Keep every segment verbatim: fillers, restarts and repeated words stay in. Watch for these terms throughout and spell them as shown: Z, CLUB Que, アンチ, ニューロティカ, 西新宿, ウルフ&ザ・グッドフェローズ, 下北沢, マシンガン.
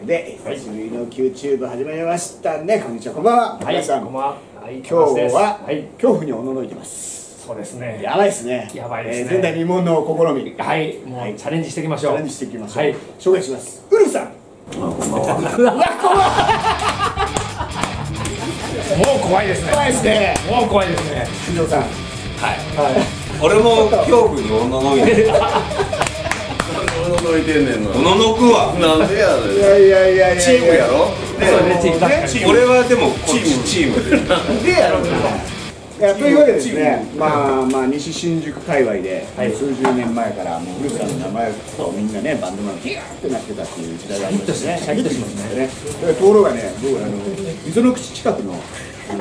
けで久しぶりの キューチューブ 始まりましたね。こんにちは、こんばんは。皆さんこんばんは。今日は恐怖におののいてます。そうですね、やばいですね、やばいですね。前代未聞の試み、はい、もうチャレンジしていきましょう。チャレンジしていきましょう。紹介します、ウルフさん。うわ、怖い。もう怖いですね、怖いですね、もう怖いですね。新庄さん、はい、俺も恐怖におののいて届いてんねんの。おののくわ。なんでやろ。いやいやいやいや。チームやろ。俺はでもチームチーム。なんでやろ。というわけでですね。まあまあ西新宿界隈で数十年前からもう古さんの名前とみんなねバンドマンギャーってなってたっていう時代がありましてね。シャキッとしますね。ところがね、僕あの溝の口近くの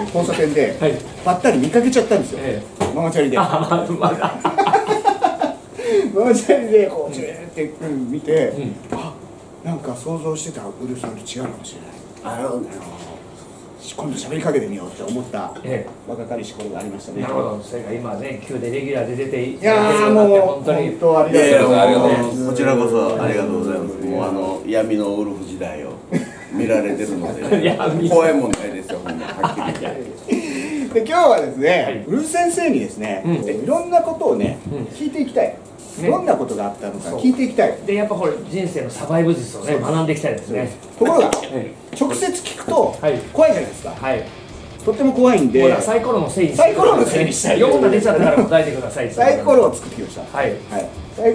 交差点でばったり見かけちゃったんですよ。ママチャリで。ママチャリでこうジューって見て、あ、なんか想像してたウルフさんと違うかもしれない、あの今度喋りかけてみようって思った若かりし頃がありましたね。なるほど。それが今ね、急でレギュラーで出ていやもう本当に本当ありがとうございます。こちらこそありがとうございます。もうあの闇のウルフ時代を見られてるので怖いもんないですよ、ほんまはっきり言って。で今日はですね、ウルフ先生にですね、いろんなことをね聞いていきたい、どんなことがあったのか聞いていきたい。でやっぱこれ人生のサバイブ術をね学んでいきたいですね。ところが直接聞くと怖いじゃないですか。とっても怖いんでサイコロのせいにしたい。よんが出ちゃったから答えてください。サイコロを作ってきました。サイ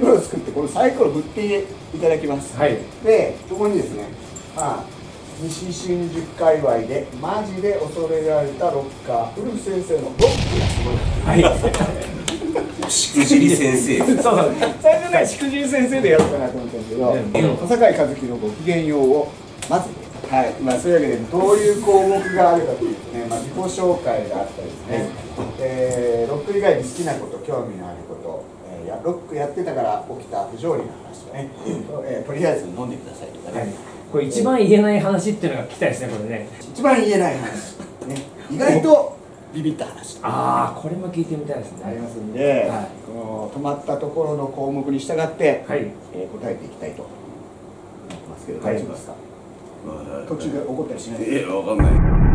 コロを作って、このサイコロ振っていただきます。でここにですね、西新宿界隈でマジで恐れられたロッカー、ウルフ先生のロックがすごい。はい。しくじり先生。そうそう。最初ね、しくじり先生でやろうかなと思ったんですけど、小坂井一樹のご機嫌ようをまず、はい。まあそういうわけでどういう項目があるかというとね、まあ自己紹介があったりですね、えー、ロック以外に好きなこと、興味のあること、えー、ロックやってたから起きた不条理な話とね、えー、とりあえず飲んでくださいとかね。はい、これ一番言えない話っていうのが聞きたいですね、これね。一番言えない話、ね、意外とビビった話。ああ、これも聞いてみたいですね。ありますんで、はい、この止まったところの項目に従って、はい、えー、答えていきたいと思ってますけど、大丈夫ですか？途中で怒ったりしないですか？え、わかんない。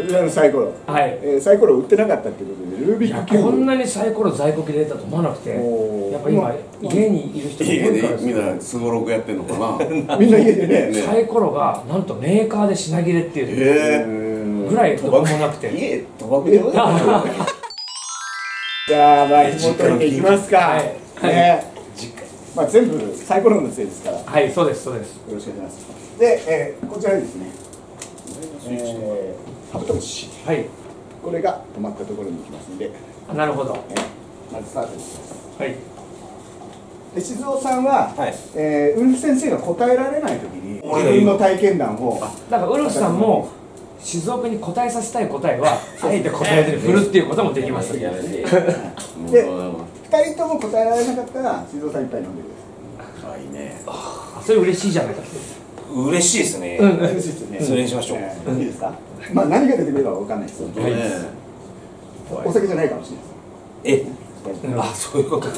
こちらのサイコロ、はい、えー、サイコロ売ってなかったってことでルービックキューブ、こんなにサイコロ在庫切れたと思わなくて、やっぱ今家にいる人家でみんなすごろくやってんのかな。みんな家でね、サイコロがなんとメーカーで品切れっていうぐらいどこもなくて、家賭博でございます。じゃあまあ紐解いていきますかね。まあ全部サイコロのせいですから。はい、そうですそうです、よろしくお願いします。で、えー、こちらですね、えーカブトムシ、はい、これが止まったところに行きますので、なるほど、えー、まずスタートにします。はい。で静雄さんは、はい、えー、ウルフ先生が答えられないときに自分の体験談を、だからウルフさんも静雄君に答えさせたい答えはあえて答えて振るっていうこともできます。で、ふたりとも答えられなかったら静雄さんいっぱい飲んでください。可愛いね。あ、それ嬉しいじゃないか。嬉しいですね。嬉しいですね。それにしましょう。いいですか。まあ何が出てくるかわかんないですよ。お酒じゃないかもしれないです。え、あ、そういうことか。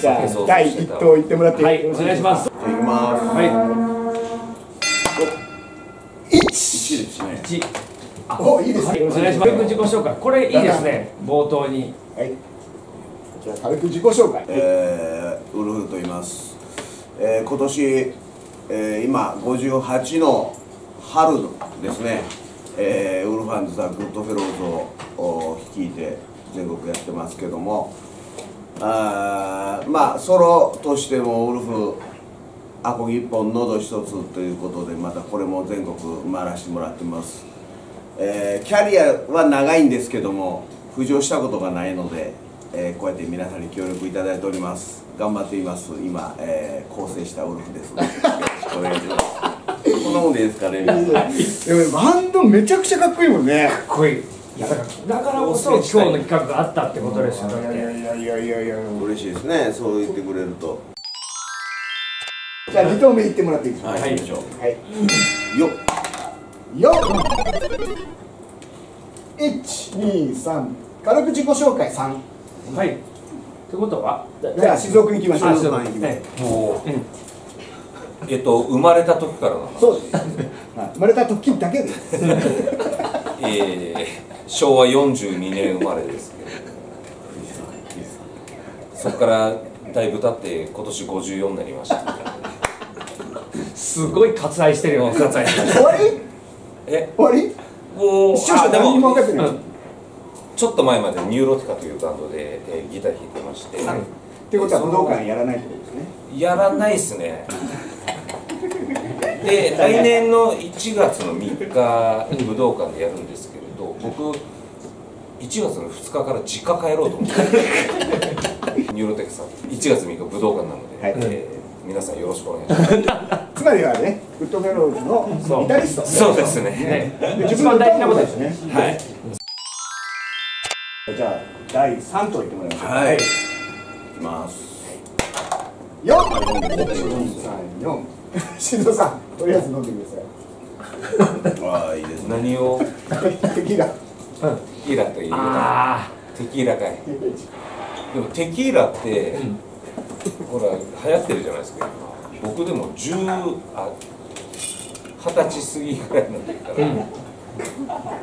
じゃあ第一投いってもらってよろしいですか。お願いします。いきます。はい。一。一。お、いいですね。お願いします。軽く自己紹介。これいいですね。冒頭に。はい。じゃあ軽く自己紹介。えー、ウルフと言います。えー、今年、えー、今ごじゅうはちの春ですね、えー、ウルフ&ザ・グッドフェローズを率いて全国やってますけども、あまあソロとしてもウルフアコギいっぽん喉一つということで、またこれも全国回らせてもらってます、えー、キャリアは長いんですけども浮上したことがないので、えー、こうやって皆さんに協力いただいております。頑張っています。今、えー、構成したウルフです。よろしくお願いします。こんなもんでいいですかね。でもバンドめちゃくちゃかっこいいもんね。かっこいい。いやだからだからこそ今日の企画があったってことですよね。いやいやいやいやいや、嬉しいですね。そう言ってくれると。じゃあに投目いってもらっていいですか。はい。はい。よ。よ。いち、に、さん。軽く自己紹介さん。はい。ということは、じゃあ静岡に行きましょう。静岡に行きましょう。えっと生まれた時からなの。そうです。生まれた時だけです。ええ、しょうわよんじゅうにねん生まれですけど。そこからだいぶ経って今年ごじゅうよんになりました。すごい割愛してるよ。割愛。終わり？え、終わり？もうあでも。ちょっと前までニューロティカというバンドで、えー、ギター弾いてまして、はい、ってことは武道館やらないってことですね。やらないですね。で来年のいちがつのみっか武道館でやるんですけれど、僕いちがつのふつかから実家帰ろうと思ってニューロティカさんいちがつみっか武道館なので、はい、えー、皆さんよろしくお願いします。つまりはね、ウッドフェローズのギタリスト、そうですね。一番大事なことですね。はい、じゃあだいさんと言ってもらいましょう。はい、いきます。よん、よん、さん、よん。新藤さん、とりあえず飲んでください。ああ、いいですね。何を？テキーラ。うん、テキーラという。ああ、テキーラかい。でもテキーラってほら流行ってるじゃないですか。僕でもじゅう、あ、はたち過ぎぐらいの時から。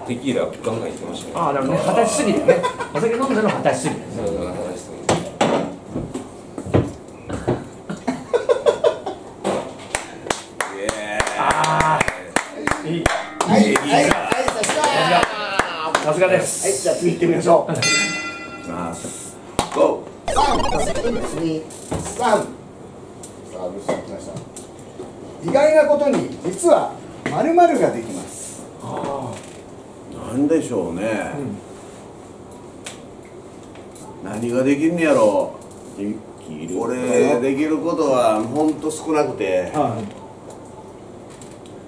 テキーラガンガンいってましたね。ああ、だからね、二十歳過ぎだよね。お酒飲んでるの二十歳過ぎだよね。そうだ、二十歳過ぎ。イエーイ。ああ、いい。はい、はい、はい、さすがです。はい、じゃあ次行ってみましょう。いきます。ゴー。さん、に、さん。さあ、どうしてきました。意外なことに、実は〇〇ができます。なんでしょうね、うん、何ができんねやろ。俺できることはほんと少なくて、は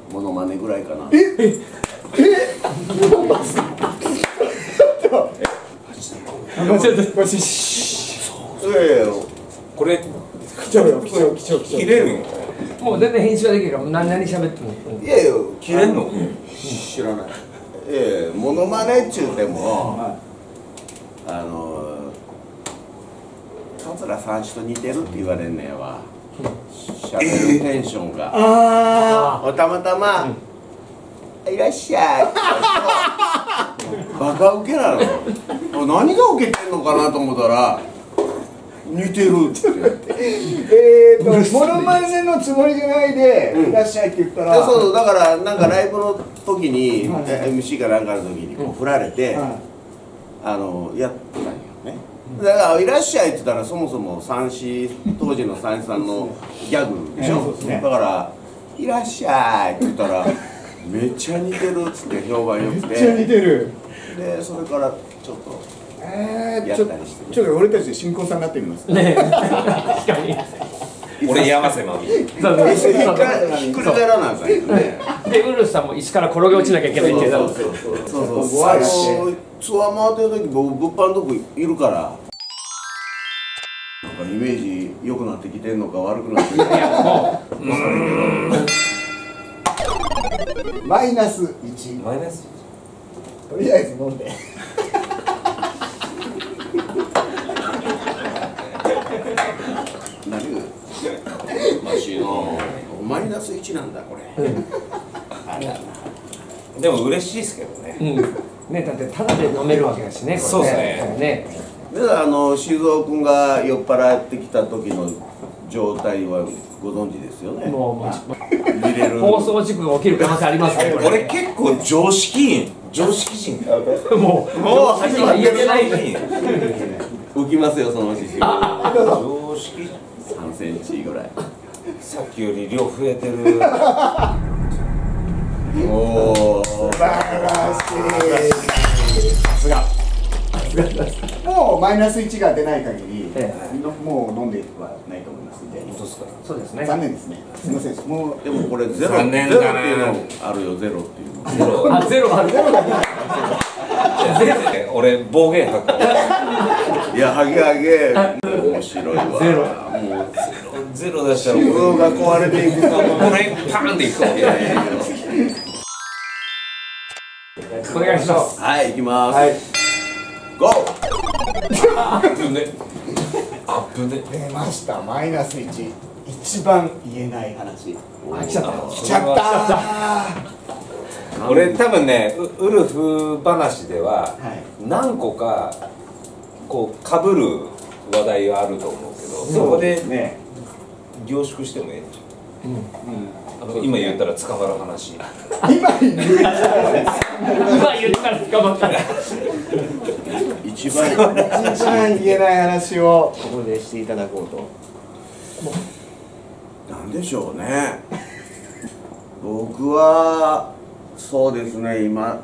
い、モノマネぐらいかな。えええこれ切れるんや。もう全然編集はできるから、何々喋っても。いやいや、切れんの？知らない。ええ、モノマネっちゅうても、あの桂三枝と似てるって言われんねやわ。しゃべるテンションが。ああ。たまたまいらっしゃい。バカウケなの。何がウケてんのかなと思ったら。似てるってえーと、モノマネのつもりじゃないでいらっしゃいって言ったら、そうそう、だからなんかライブの時に エムシー かなんかの時にこう振られてあのやったんよね。だから「いらっしゃい」って言ったら、そもそも三枝、当時の三枝さんのギャグでしょ。だから「いらっしゃい」って言ったらめっちゃ似てるっつって評判よくて、めっちゃ似てるで、それからちょっと。ええ、ちょっと俺たちで新婚さんになってみますね。確かに俺山瀬まみひっくり返らないからで、ウルフさんも椅子から転げ落ちなきゃいけないって言ったんですよ。そうそうそう、ツアー回ってる時僕物販のとこいるから、なんかイメージ良くなってきてんのか悪くなってきてんのか分かんないけど、マイナスいち。とりあえず飲んでマイナスいちなんだこれ。でも嬉しいですけどね。ね、だってただで飲めるわけだしね。そうですね。で、あの静雄君が酔っ払ってきた時の状態はご存知ですよね。もう見れる。放送事故が起きる可能性ありますね。これ結構常識常識人。もうもう先は言えない。浮きますよその知識。常識さんセンチぐらい。さっきより量増えてる。おお、素晴らしい。さすが。もうマイナスいちが出ない限り、もう飲んではないと思いますんで。そうですね。残念ですね。すみません。もうでもこれゼロっていうのあるよ、ゼロっていうの。ゼロあゼロある。ゼロだね。俺暴言吐く。いやハゲハゲ面白いわ。ゼロ。ゼロ出したら、心臓が壊れていく。これパーンでいくかもしれないけど。お願いします。はい、行きます。はい。ゴー。あぶね。出ました、マイナスいち。一番言えない話。あ、来ちゃった。来ちゃった。俺多分ね、ウルフ話では何個かこう被る話題があると思うけど、そこでね凝縮してもええんじゃん。今言ったら捕まる話。今言ったら捕まった。一番一番言えない話をここでしていただこうと。なんでしょうね。僕はそうですね、今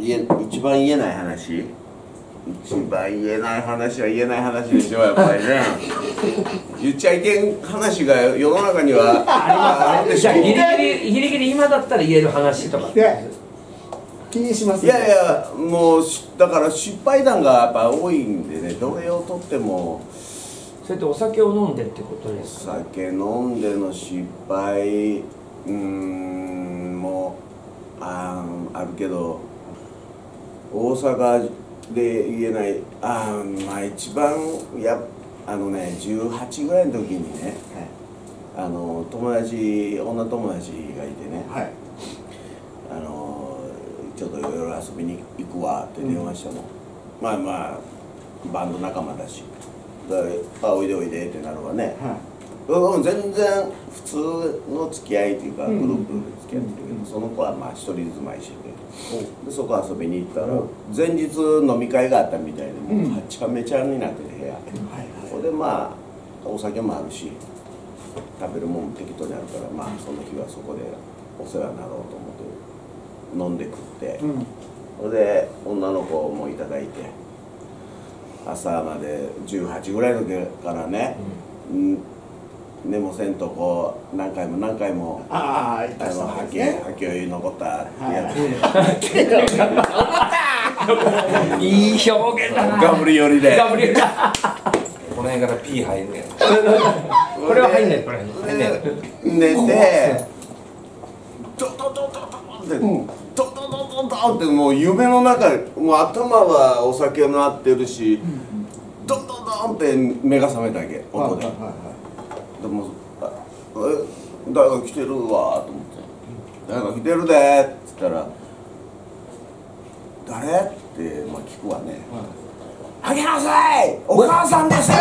言え一番言えない話、一番言えない話は言えない話でしょ、やっぱりね。言っちゃいけん話が世の中にはあるでしょ。ギリギリギリギリ今だったら言える話とか。気にしますね。いやいや、もうだから失敗談がやっぱ多いんでね、どれをとっても。それってお酒を飲んでってことですか。お酒飲んでの失敗、うーん、もう あ, あるけど、大阪で言えない、あまあ一番や、あのねじゅうはちぐらいの時にね、はい、あの友達女友達がいてね、はい、あのちょっといろいろ遊びに行くわって電話しても、うん、まあまあバンド仲間だし、だからあおいでおいでってなるわね、はい、全然普通の付き合いというかグループで付き合ってるけど、うん、その子はまあ一人住まいしてて、うん、でそこ遊びに行ったら、うん、前日飲み会があったみたいで、もうはちゃめちゃになってて部屋、うん、そこでまあお酒もあるし食べるもん適当にあるから、まあその日はそこでお世話になろうと思ってる。飲んで食って、うん、それで女の子もいただいて、朝までじゅうはちぐらいの時からね、うん、寝もせんとこう何回も何回も「ああはっきり残った」ってやって「残った!」いい表現だな、ガブリ寄りでこの辺からピー入んねんこれは入んねん、これ入んねん。寝てドドドドドうん、ドンドンドンドンドンって、もう夢の中でもう頭はお酒もなってるし、うん、ドンドンドンって目が覚めたわけ、音で。でも「誰か来てるわ」と思って「誰か来てるで」っつったら「誰?」って、まあ、聞くわね「あげなさい!お母さんですよ!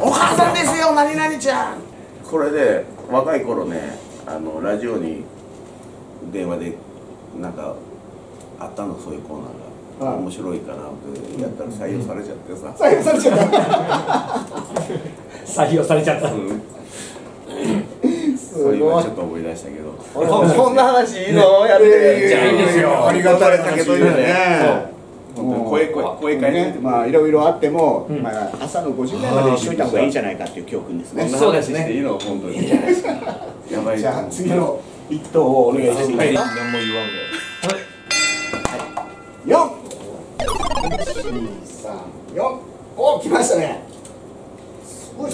お母さんですよ何々ちゃん!」これで若い頃ね、あのラジオに電話でなんかあったの、そういうコーナーが、ああ面白いかなってやったら採用されちゃってさ、採用されちゃった採用されちゃった、そういうのちょっと思い出したけど、こんな話いいのやってる、ありがたいだけどいいよね。声変えてまあいろいろあっても、朝のごじぐらいまでにしといた方がいいんじゃないかっていう教訓ですね。そうですね。いいの本当に。じゃあ次の一投をお願いします。はい。何も言わんで。四。一、三、四。お、来ましたね。すごい。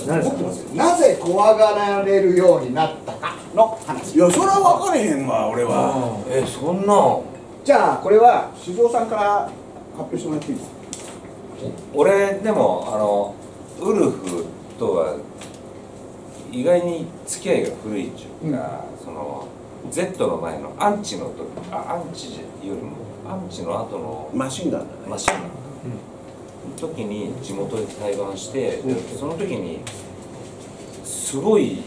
なぜ怖がられるようになったかの話。いやそれは分かれへんわ俺は。えそんな。じゃあこれは静雄さんから発表してもらっていいですか。俺でもあのウルフとは意外に付き合いが古いっていうか、うん、その Z の前のアンチの時、あアンチよりもアンチの後のマシンガンだね、マシンガン、うん、時に地元で対バンして、うん、その時にすごい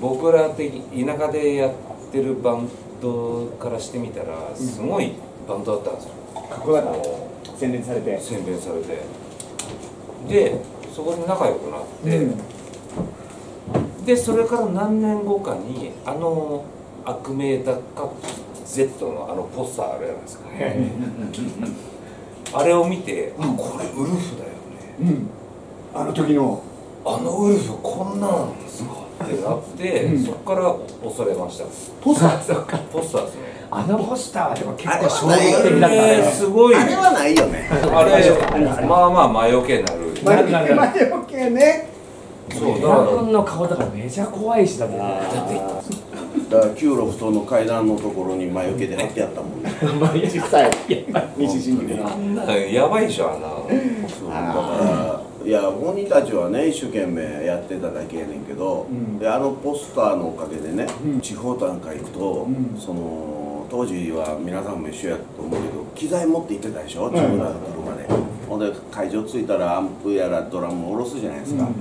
僕ら的田舎でやってるバンドからしてみたらすごいバンドだったんですよ。かっこよかった。洗練されて洗練されてでそこで仲良くなって、うん、でそれから何年後かにあの悪名高 Z のあのポスターあるじゃないですかねあれを見て、うん、これウルフだよね、うん、あの時のあのウルフこんなんですかってなって、うん、そこから恐れました。ポスターポスターですね。あのポスターはでも結構衝撃的だったね。すごい。あれはないよね。あれまあまあ魔除けになる。魔除けね。そうだから。自分の顔だからめちゃ怖いしだって。だから旧ロフトの階段のところに魔除けで貼ってやったもんね。実際西新宿でなやばいじゃんな。そうだからいや本人たちはね一生懸命やってただけやねんけど、うん、であのポスターのおかげでね、うん、地方なんか行くと、うん、その当時は皆さんも一緒やと思うけど機材持って行ってたでしょ自分らの車で。ほんで会場着いたらアンプやらドラムを下ろすじゃないですか。うん、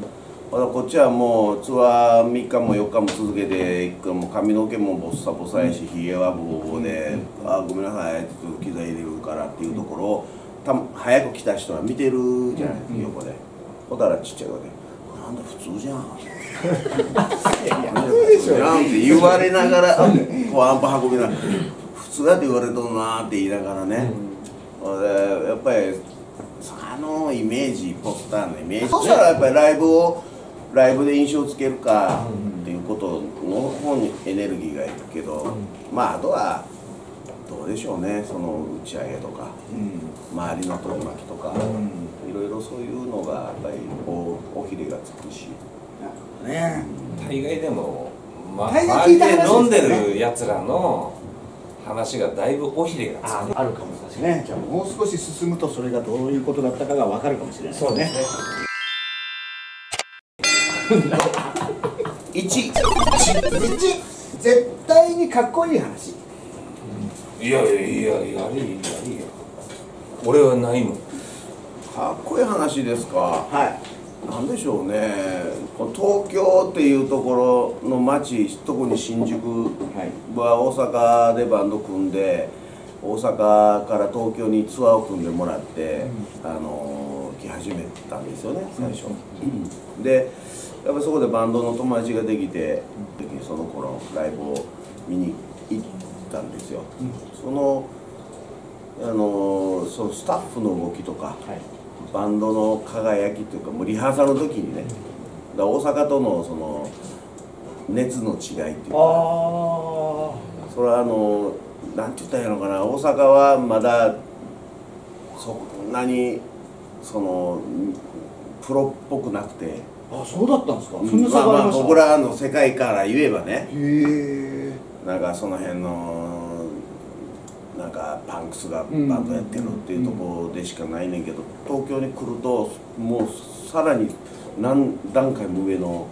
こっちはもうツアーみっかもよっかも続けていく、もう髪の毛もボッサボサやしひげはボーボーで「あごめんなさい」ちょっと機材入れるからっていうところを多分早く来た人は見てるじゃないですか横で。ほたらちっちゃい子で「なんだ普通じゃん」なんて言われながらこうアンパ運びながら「普通だって言われとんな」って言いながらね。でやっぱりあのイメージポスターのイメージそしたらやっぱりライブをライブで印象をつけるかっていうことの方にエネルギーがいくけど、まああとはどうでしょうね、その打ち上げとか、うん、周りの遠巻きとか、うん、いろいろそういうのがやっぱり尾ひれがつくしね、大概でも、ま、周りで飲んでるやつらの話がだいぶ尾ひれがつくあるかもしれないね。じゃあもう少し進むとそれがどういうことだったかが分かるかもしれないですね。一、絶対にかっこいい話。いやいやいやいやいやいや。俺はないもん。かっこいい話ですか。はい。なんでしょうね。東京っていうところの街、特に新宿は大阪でバンド組んで、大阪から東京にツアーを組んでもらって、うん、あの来始めたんですよね最初。うん、で。やっぱりそこでバンドの友達ができて、うん、その頃ライブを見に行ったんですよ、うん、そのあのそのスタッフの動きとか、はい、バンドの輝きというかもうリハーサルの時にね、うん、だ大阪とのその熱の違いっていうか、それはあのなんて言ったらいいのかな、大阪はまだそんなにそのプロっぽくなくて。あ、そうだったんですか。そんな差がありました。僕らの世界から言えばね。へえ。なんかその辺のなんかパンクスがバンドやってるっていうところでしかないねんけど、東京に来るともうさらに何段階も上の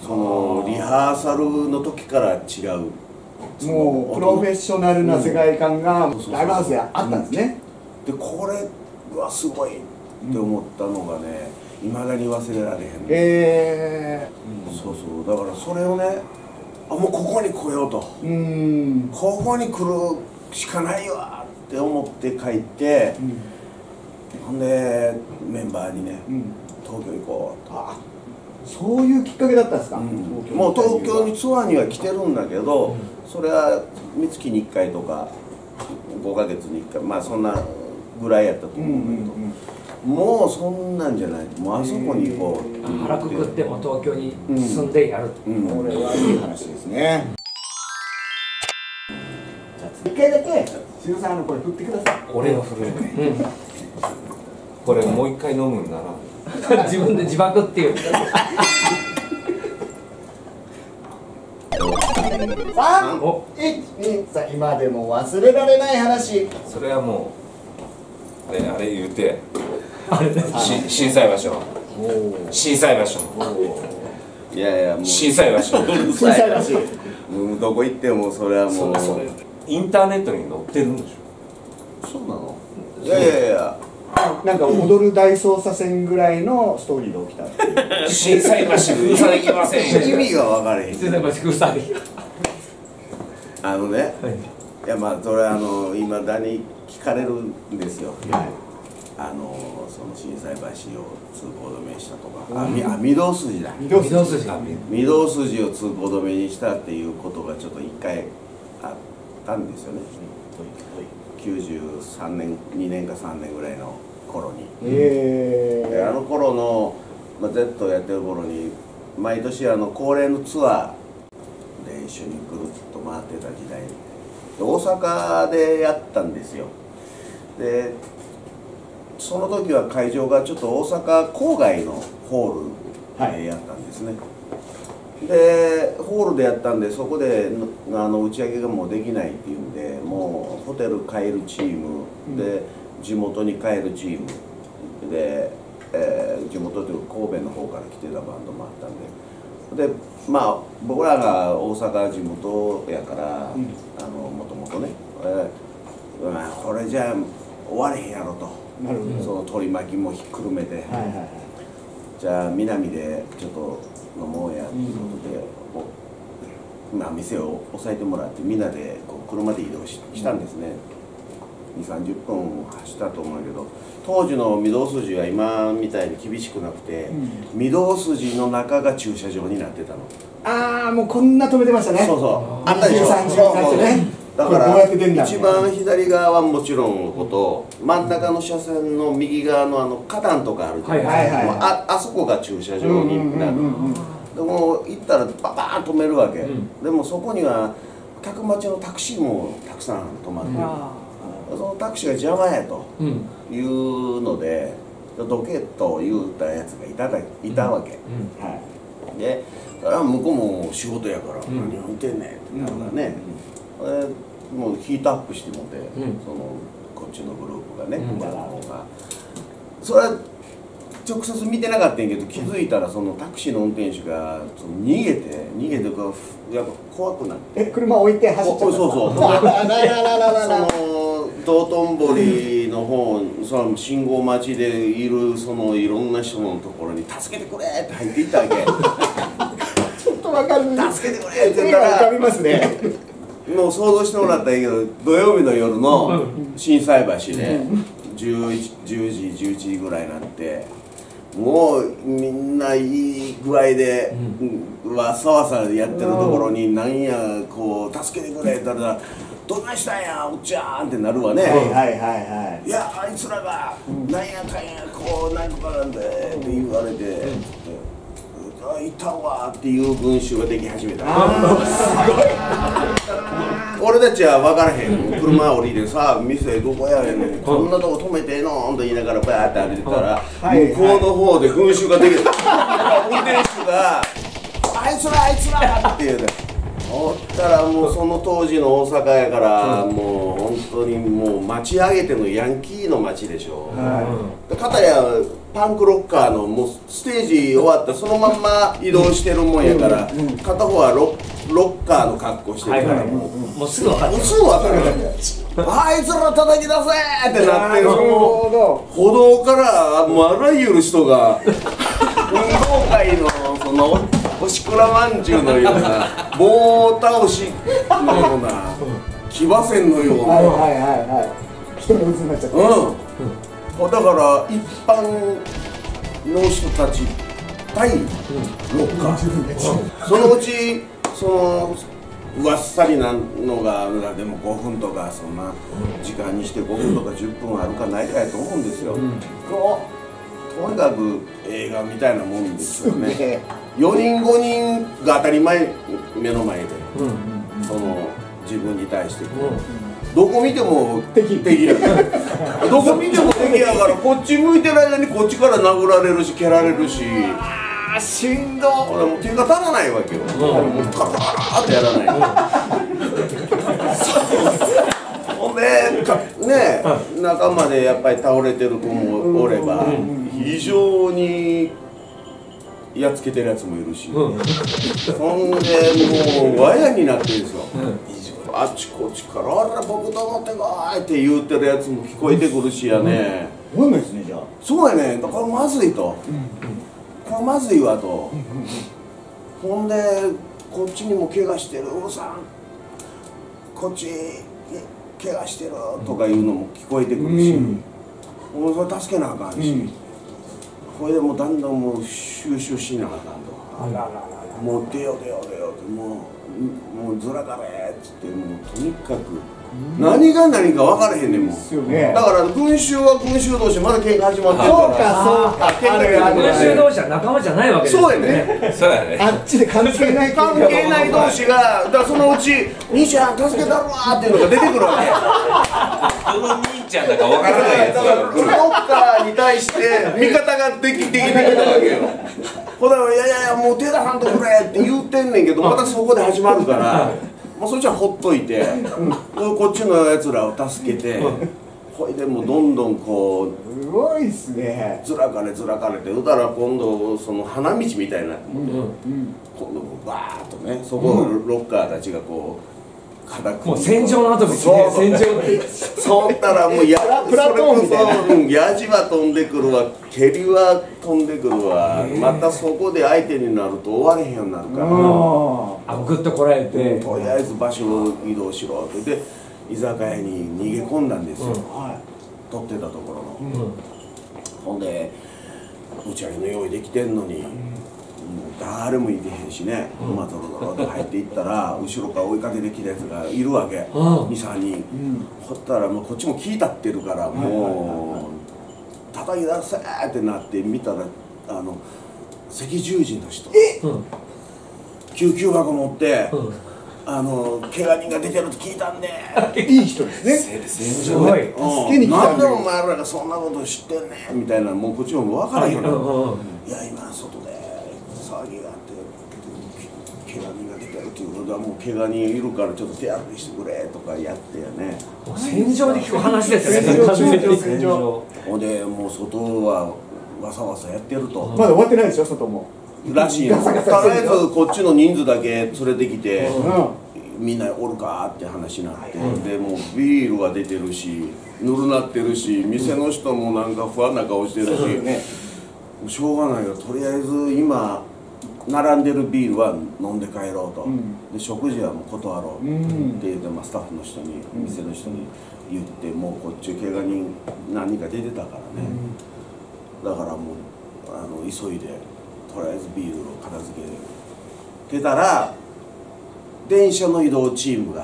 そのリハーサルの時から違う。もうプロフェッショナルな世界観がライブハウスであったんですね。でこれはすごいって思ったのがね。いまだに忘れられへん。えー、そうそう、だからそれをね、あもうここに来ようと、うん、ここに来るしかないわって思って書いて、うん、ほんでメンバーにね、うん、東京行こうと。あ、そういうきっかけだったんですか。うん、もう東京にツアーには来てるんだけど、うん、それは三月にいっかいとかごかげつにいっかい、まあそんなぐらいやったと思うんだけど。うんうんうん、もうそんなんじゃない、もうあそこに行こう、腹くくっても東京に住んでやる、これはいい話ですね。じゃあいっかいだけしずさんのこれ振ってください。俺は振るね。これもういっかい飲むんだな、自分で自爆っていう。さん、いち、に、さん、今でも忘れられない話。それはもうね、あれ言うて震災場所、震災場所、いやいやもう震災場所、震災場所、どこ行ってもそれはもうインターネットに載ってるんでしょ。そうなの。いやいやいや、なんか踊る大捜査線ぐらいのストーリーが起きたっていう。震災橋封鎖できません。意味が分からへん。震災橋封鎖できあのね、いやまあそれあのいまだに聞かれるんですよ。あのその心斎橋を通行止めにしたとか、あ、御堂筋だ、御堂筋、御堂筋を通行止めにしたっていうことがちょっと一回あったんですよね。きゅうじゅうさんねん、にねんかさんねんぐらいの頃に、であの頃の、まあ、Z をやってる頃に毎年あの恒例のツアーで一緒にぐるっと回ってた時代で大阪でやったんですよ。でその時は会場がちょっと大阪郊外のホールでやったんですね、でホールでやったんで、そこであの打ち上げがもうできないっていうんで、もうホテル帰るチームで地元に帰るチームで、えー、地元というか神戸の方から来てたバンドもあったんで、でまあ僕らが大阪地元やから、うん、あのもともとね、えー、これじゃ終われへんやろと、その取り巻きもひっくるめて、じゃあ南でちょっと飲もうやっていうことで、うん、まあ店を押さえてもらって、みんなでこう車で移動 し, したんですね。にじゅうさんじゅっぷん走ったと思うけど、当時の御堂筋は今みたいに厳しくなくて、うん、御堂筋の中が駐車場になってたの。ああもうこんな止めてましたね。そうそう、あったでしょ、にじゅうさんじかんね。だから一番左側はもちろんのこと、真ん中の車線の右側のあの花壇とかあるじゃないですか、あ、あそこが駐車場になる。でも行ったらババーン止めるわけ、うん、でもそこには客待ちのタクシーもたくさん止まってる、うん、そのタクシーが邪魔やというので、うん、どけと言うたやつがいただ、いたわけ、でだから向こうも仕事やから、うん、何を見てんねんってなるからね、うんうん、もうヒートアップしてもて、うん、そのこっちのグループがね、うん、それは直接見てなかったんやけど、気づいたらそのタクシーの運転手がその逃げて逃げてこうやっぱ怖くなって、え車置いて走っちゃった。そうそうそうその道頓堀の方、その信号待ちでいるそのいろんな人のところに「助けてくれ!」って入っていったわけ。ちょっと分かる、助けてくれって言ったら浮かびますね。もう想像してもらったらいいけど、土曜日の夜の心斎橋でじゅうじじゅういちじぐらいになって、もうみんないい具合でわさわさやってるところに、なんやこう助けてくれって言ったら「どんなしたんやおっちゃん」ってなるわね。いやあいつらがなんやかんやこうなんとかなんでって言われて、いたわっていう群衆ができ始めた。俺たちは分からへん、車降りてさあ店どこやねん、こんなとこ止めてえのんと言いながらバーって歩いてたら、向こうの方で群衆ができる。運転手が「あいつらあいつら!」って言うておったら、もうその当時の大阪やから、もう本当にもう待ち上げてのヤンキーの街でしょ。片やパンクロッカーのもうステージ終わったそのまんま移動してるもんやから、片方はロッカーの格好してるから、もうすぐ分かる、あいつら叩き出せってなってる。歩道からもうあらゆる人が、運動会のその星倉まんじゅうのような、棒倒しのような、騎馬戦のような、はいはいはい、人の渦になっちゃって、うん、だから一般の人たち対ロッカー、そのうちそのうわっさりなのがでもごふんとか、そんな時間にしてごふんとかじゅっぷんあるかないかやと思うんですよ。とにかく映画みたいなもんですよね。よにんごにんが当たり前、目の前でその自分に対してこう。どこ見ても敵やからどこ見ても敵やからこっち向いてる間にこっちから殴られるし蹴られるし、あしんどー、手が足らないわけよ。カタカタってやらないほんでね、仲間でやっぱり倒れてる子もおれば、非常にやっつけてるやつもいるし、そんでもうわやになってるんですよ。あっちこっちから「あら僕と思ってこい」って言うてるやつも聞こえてくるしやね、うん、ですね。じゃあそうやね、だからまずいと、うん、これまずいわと、うん、ほんでこっちにも怪我してる、おうさんこっち怪我してるとかいうのも聞こえてくるし、もうそれ助けなあかんし、うん、これでもうだんだんもう収集しなあかんと、あららら、もう出よう出よう出ようってもう。もうずらだべーっつって、もうとにかく何が何か分からへんねんもん。だから群衆は群衆同士まだ喧嘩始まってるから、そうかそうか、群衆同士は仲間じゃないわけですよね。そうやね、あっちで関係ない関係ない同士が、だからそのうち「兄ちゃん助けたるわ」っていうのが出てくるわけ。どの兄ちゃんだか分からないやつが、だからブロッカーに対して味方ができてきてきたわけよ。ほんだら「いやいやいやもう手出さんとくれ」って言うてんねんけどまたそこで始まるからもうそっちはほっといて、うん、こっちのやつらを助けて。ほいでもうどんどんこうすごいっすね、ずらかねずらかねってうたら今度その花道みたいなとこで、うん、今度バーッとねそこのロッカーたちがこう固く、うん、もう戦場の後ですね、戦場でそったらもうやらプラトーンみたいな、やじは飛んでくるわ、蹴りは飛んでくるわ、またそこで相手になると終われへんようになるから、あグッとこらえてとりあえず場所を移動しろってで。居酒屋に逃げ込んだんですよ、撮ってたところの。ほんで打ち上げの用意できてんのにもう誰もいてへんしね、まあドロドロって入っていったら後ろから追いかけてきたやつがいるわけ、にさんにん。ほったらもうこっちも聞いたってるからもう叩き出せってなって見たらあの赤十字の人救急箱持って。あの怪我人が出てると聞いたんでいい人ですね、すごいなんでお前らがそんなこと知ってんねみたいな、もうこっちも分からへんよな、いや今外で騒ぎがあって怪我人が出てるっていうことはもう怪我人いるからちょっと手当てにしてくれとかやってやね、戦場で聞く話ですよね、戦場でもう外はわさわさやってると、まだ終わってないでしょ外もらしいの。とりあえずこっちの人数だけ連れてきて、みんなおるかって話になって、でもうビールは出てるしぬるなってるし店の人もなんか不安な顔してるししょうがないよ、とりあえず今並んでるビールは飲んで帰ろうと、で食事はもう断ろうって言ってスタッフの人に店の人に言って、もうこっち怪我人何人か出てたからね、だからもうあの急いで。とりあえずビールを片付けてたら電車の移動チームが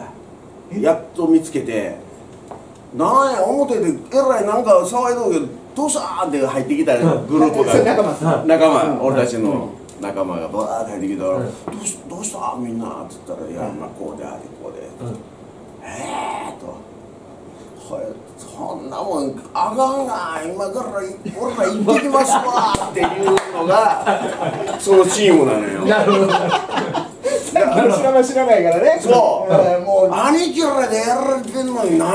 やっと見つけて「なんや表でえらいなんか騒いどるけどどうしたん?」って入ってきたグループが仲間、俺たちの仲間がバーッて入ってきたら「どうしたみんな」っつったら「いやまあこうであれこうで」ええと。そんなもんあかんが今から俺ら行ってきますわっていうのがそのチームなのよ。なるほど。知らない知らないからね。そう。もう兄貴らでやられてるのに何んな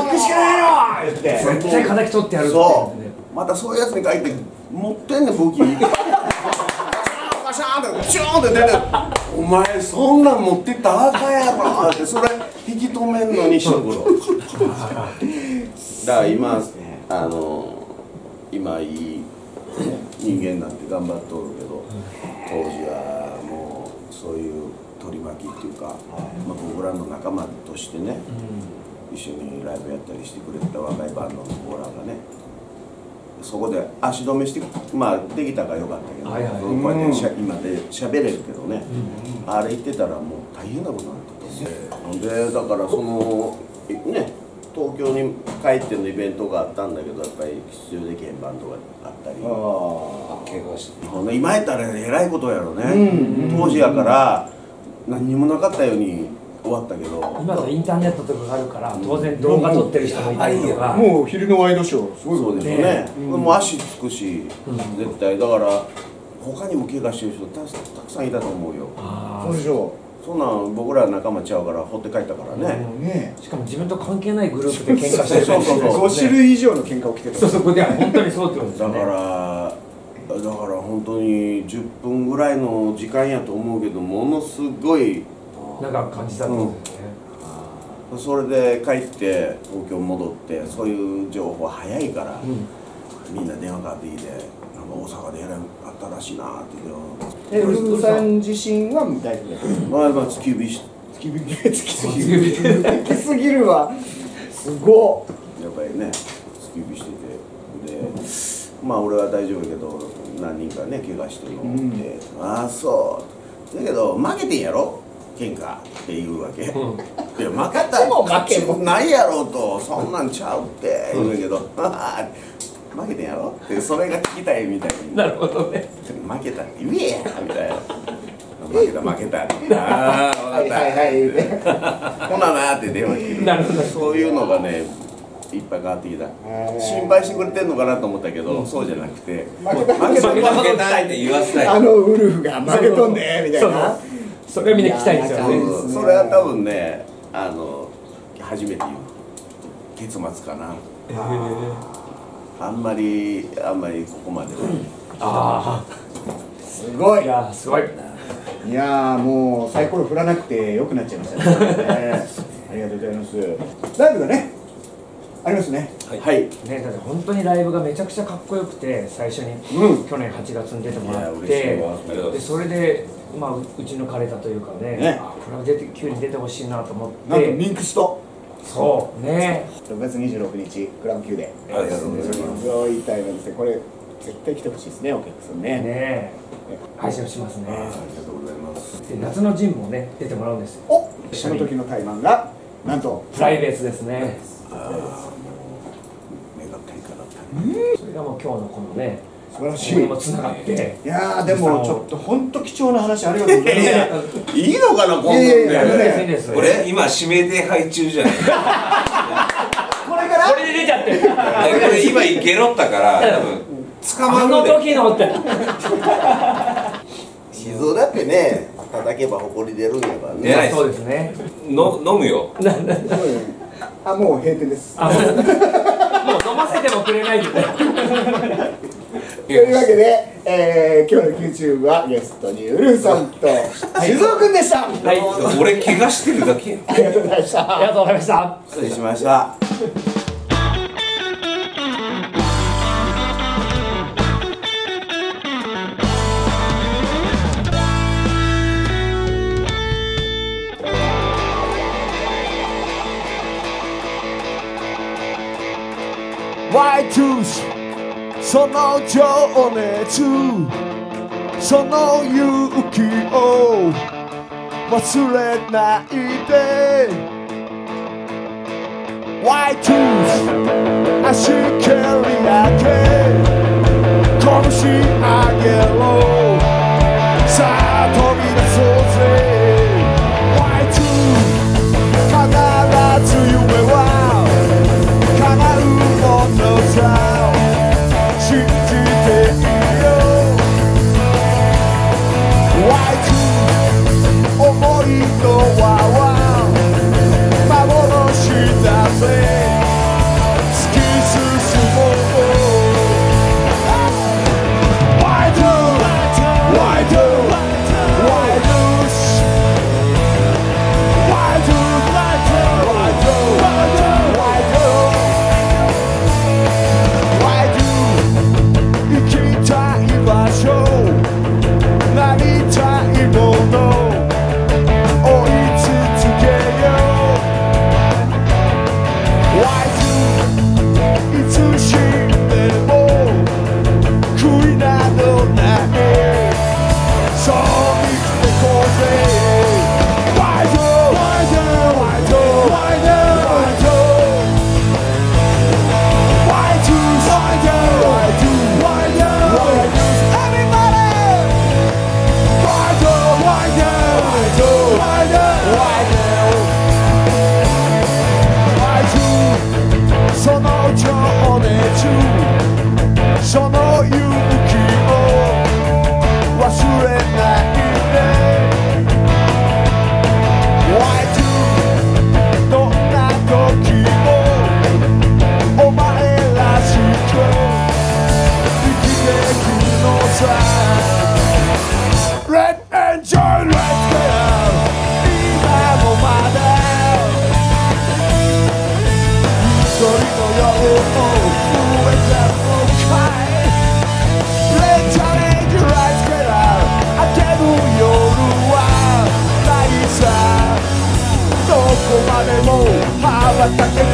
もんしかないよって。絶対敵取ってやる。そう。またそういうやつに書いて持ってんね武器。ガシャンガシャンって出てお前そんなん持ってったあかんやろってそれ。引き止めんのに一言。だから今あの今いい人間になって頑張っとるけど、当時はもうそういう取り巻きっていうか、まあ僕らの仲間としてね、一緒にライブやったりしてくれた若いバンドの僕らがね、そこで足止めしてまあできたからよかったけど、こうやって今で喋れるけどね、あれ言ってたらもう大変なことになって。でだからそのね東京に帰ってのイベントがあったんだけどやっぱり必要で鍵盤とかあったり、あ怪我して今やったらえらいことやろね、当時やから何にもなかったように終わったけど、今のインターネットとかがあるから当然動画撮ってる人もいたりとか、もう昼のワイドショーすごいそうですよね、もう足つくし絶対だから他にも怪我してる人たくさんいたと思うよ。そうでしょう、そんなん僕ら仲間ちゃうから放って帰ったからね。しかも自分と関係ないグループで喧嘩してるからごしゅるい以上の喧嘩起きてた。そうそう、いや本当にそうってことですよね。だからだから本当にじゅっぷんぐらいの時間やと思うけどものすごい長く感じたんですよね、うん、それで帰って東京戻ってそういう情報早いから、うん、みんな電話かかってきて。大阪でやらあったらしいなって言って。え、ウルフさん自身は大丈夫です。まあまあ突き指し突き指突きすぎる突きすぎるわ。すごい。やっぱりね突き指しててで、まあ俺は大丈夫だけど何人かね怪我してるので、ああそう。だけど負けてんやろ喧嘩っていうわけ。で負けたも勝ちもないやろとそんなんちゃうって言うけど。負けてんやろってそれが聞きたいみたいに。なるほどね。負けたって言えやみたいな。負けた負けたって。ああ分かった。はいはいはい。ほななって電話切る。なるほど。そういうのがねいっぱい変わってきた。心配してくれてんのかなと思ったけど、そうじゃなくて負けた負けたって言わせたい、あのウルフが負けとんねみたいな、それはみんな聞きたいんですよね。それは多分ね、あの初めて言う結末かな。あんまりあんまりここまでは。すごい、いやすごい、いやもうサイコロ振らなくてよくなっちゃいましたね。ありがとうございます。ライブがねありますね。はいね、だって本当にライブがめちゃくちゃかっこよくて、最初に去年はちがつに出てもらって、でそれでまあ打ち抜かれたというかね、これは出て急に出てほしいなと思って、なんとミンクストそうね、ろくがつにじゅうろくにちクラブ級で、ありがとうございます。すごいタイムですね。これ絶対来てほしいですね、お客さんね。ね、配信をしますね。ありがとうございます。で夏のジンもね出てもらうんですよ。お、その時の対マンがなんとプライベートですね。ああ、目がかりかなった。それがもう今日のこのね素晴らしいもつながって。いやでもちょっと本当貴重な話ありがとうございます。いいのかなこんなね。これ今指名手配中じゃない。これからこれで出ちゃって。これ今ゲロったから多分。あの時のって静岡だってね、叩けば埃出るんだからね。そうですね。の飲むよ。あ、もう閉店です。もう飲ませてもくれないけど。というわけで今日の YouTube はゲストにウルフさんと静岡くんでした。俺怪我してるだけ。ありがとうございました。ありがとうございました。失礼しました。その情熱、その勇気を忘れないで。 ワイツー 足蹴り上げ、拳上げろ、さあ飛び出そうぜ。 ワイツー 必ず夢は叶うものさ、その勇気を忘れないで。 ワイツー どんな時もお前らしく生きてくのさ。 Let's enjoy, let's go 今もまだ一人の夜をI'm a